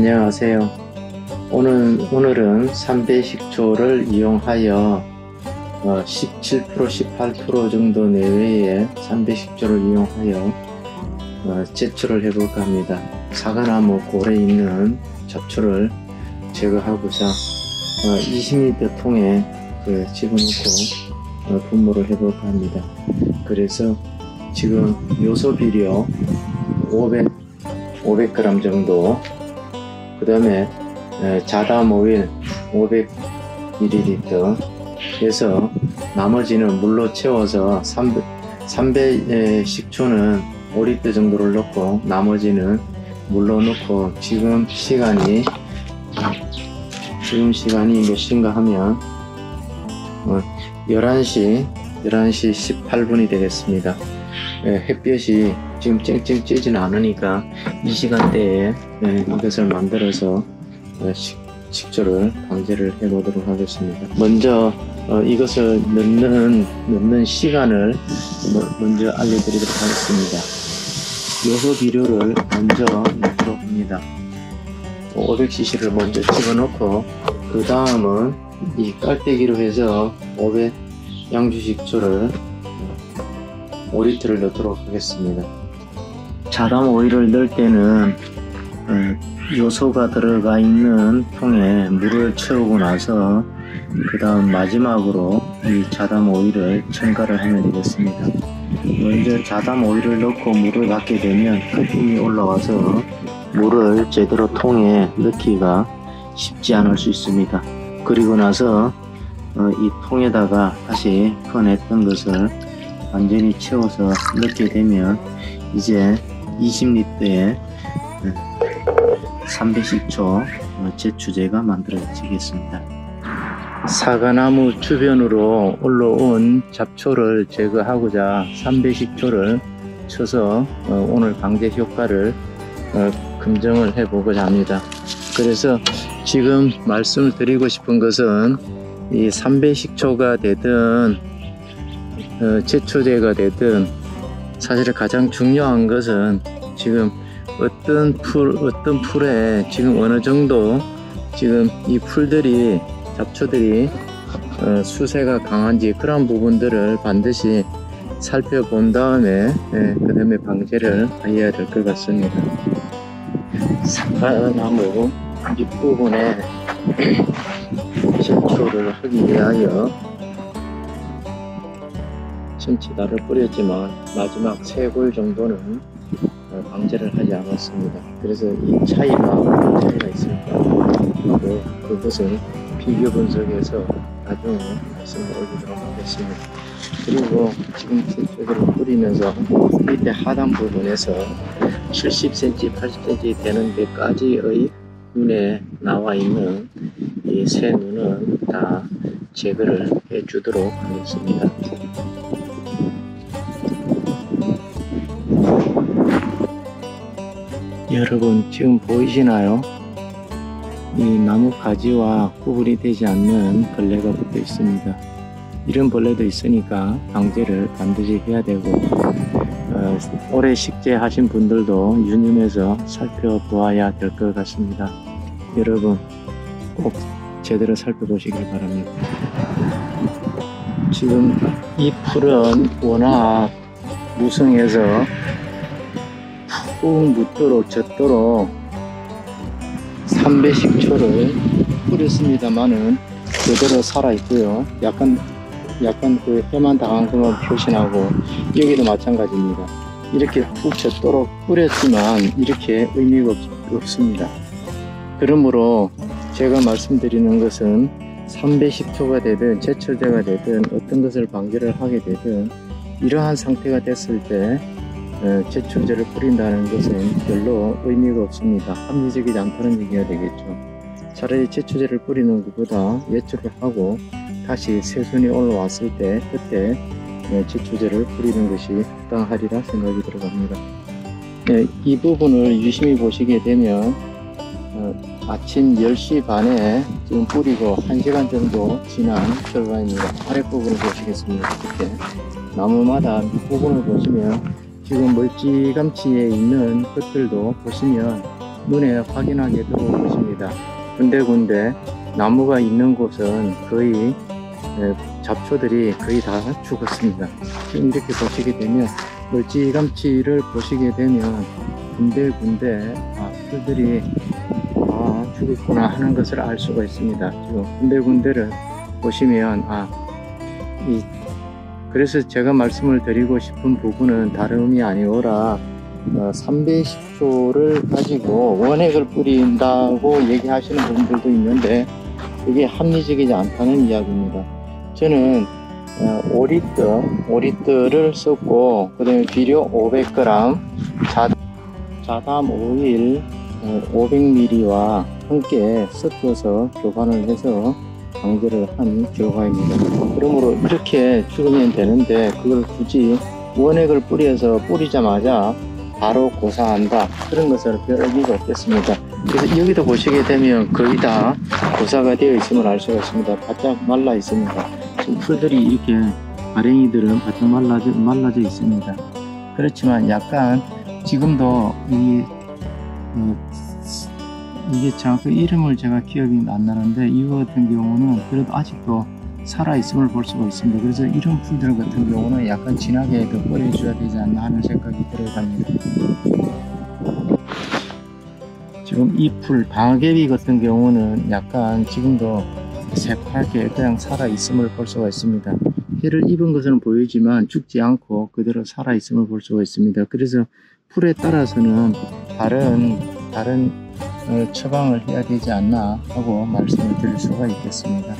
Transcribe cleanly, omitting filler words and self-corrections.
안녕하세요. 오늘은 3배식초를 이용하여 17% 18% 정도 내외의 3배식초를 이용하여 제초를 해볼까 합니다. 사과나무 골에 있는 잡초를 제거하고자 20리터 통에 집어넣고 분무를 해볼까 합니다. 그래서 지금 요소비료 500g 정도, 그 다음에 자닮오일 500ml 해서 나머지는 물로 채워서 3배식초는 5리터 정도를 넣고 나머지는 물로 넣고, 지금 시간이 몇인가 하면 11시 18분이 되겠습니다. 햇볕이 지금 쨍쨍 쬐진 않으니까 이 시간대에 이것을 만들어서 식초를 방제를 해 보도록 하겠습니다. 먼저 이것을 넣는 시간을 먼저 알려드리도록 하겠습니다. 요소비료를 먼저 넣도록 합니다. 500cc를 먼저 집어넣고, 그 다음은 이 깔때기로 해서 500 양주식초를 5리터를 넣도록 하겠습니다. 자닮오일을 넣을 때는 요소가 들어가 있는 통에 물을 채우고 나서 그 다음 마지막으로 이 자닮오일을 첨가를 하면 되겠습니다. 먼저 자닮오일을 넣고 물을 받게 되면 거품이 올라와서 물을 제대로 통에 넣기가 쉽지 않을 수 있습니다. 그리고 나서 이 통에다가 다시 퍼냈던 것을 완전히 채워서 넣게 되면 이제 20리터에 3배식초 제초제가 만들어지겠습니다. 사과나무 주변으로 올라온 잡초를 제거하고자 3배식초를 쳐서 오늘 방제 효과를 검증을 해보고자 합니다. 그래서 지금 말씀을 드리고 싶은 것은, 이 3배식초가 되든 제초제가 되든 사실 가장 중요한 것은 지금 어떤 풀에 지금 어느 정도 지금 이 풀들이, 잡초들이 수세가 강한지 그런 부분들을 반드시 살펴본 다음에 그 다음에 방제를 해야 될 것 같습니다. 사과나무 잎부분에 제초를 하기 위하여 침치다를 뿌렸지만 마지막 3골 정도는 방제를 하지 않았습니다. 그래서 이 차이가 있을까, 그것을 비교 분석해서 나중에 말씀을 올리도록 하겠습니다. 그리고 지금 제초제를 뿌리면서 밑에 하단 부분에서 70cm, 80cm 되는 데까지의 눈에 나와 있는 이 새 눈은 다 제거를 해 주도록 하겠습니다. 여러분, 지금 보이시나요? 이 나무 가지와 구분이 되지 않는 벌레가 붙어 있습니다. 이런 벌레도 있으니까 방제를 반드시 해야 되고, 올해 식재하신 분들도 유념해서 살펴보아야 될 것 같습니다. 여러분, 꼭 제대로 살펴보시길 바랍니다. 지금 이 풀은 워낙 무성해서 꾹 묻도록 젖도록 3배식초를 뿌렸습니다만은 그대로 살아있고요. 약간 그 해만 당한 것만 표시나고, 여기도 마찬가지입니다. 이렇게 푹 젖도록 뿌렸지만 이렇게 의미가 없습니다. 그러므로 제가 말씀드리는 것은 3배식초가 되든 제초제가 되든 어떤 것을 방제를 하게 되든 이러한 상태가 됐을 때 제초제를 뿌린다는 것은 별로 의미가 없습니다. 합리적이지 않다는 얘기가 되겠죠. 차라리 제초제를 뿌리는 것보다 예초를 하고 다시 새순이 올라왔을 때 그때 제초제를 뿌리는 것이 합당하리라 생각이 들어갑니다. 이 부분을 유심히 보시게 되면 아침 10시 반에 지금 뿌리고 1시간 정도 지난 결과입니다. 아랫부분을 보시겠습니다. 그때 나무마다 밑부분을 보시면 지금 멀찌감치에 있는 것들도 보시면 눈에 확연하게도 보입니다. 군데군데 나무가 있는 곳은 거의 잡초들이 거의 다 죽었습니다. 지금 이렇게 보시게 되면 멀찌감치를 보시게 되면 군데군데 풀들이 아 죽었구나 하는 것을 알 수가 있습니다. 지금 군데군데를 보시면 그래서 제가 말씀을 드리고 싶은 부분은 다름이 아니오라 3배식초를 가지고 원액을 뿌린다고 얘기하시는 분들도 있는데 그게 합리적이지 않다는 이야기입니다. 저는 오리뜨를 썼고 그 다음에 비료 500g, 자닮오일 500ml와 함께 섞어서 교환을 해서 방제를 한 결과입니다. 그러므로 이렇게 죽으면 되는데 그걸 굳이 원액을 뿌리자마자 바로 고사한다, 그런 것을 별 의미가 없겠습니다. 그래서 여기도 보시게 되면 거의 다 고사가 되어 있음을 알 수가 있습니다. 바짝 말라 있습니다. 지금 풀들이 이렇게 발행이들은 바짝 말라져 있습니다. 그렇지만 약간 지금도 이게 정확히 이름을 제가 기억이 안 나는데 이거 같은 경우는 그래도 아직도 살아있음을 볼 수가 있습니다. 그래서 이런 풀들 같은 경우는 약간 진하게 더 뿌려줘야 되지 않나 하는 생각이 들어갑니다. 지금 이 풀 방아개비 같은 경우는 약간 지금도 새파랗게 그냥 살아있음을 볼 수가 있습니다. 해를 입은 것은 보이지만 죽지 않고 그대로 살아있음을 볼 수가 있습니다. 그래서 풀에 따라서는 다른 처방을 해야 되지 않나 하고 말씀을 드릴 수가 있겠습니다.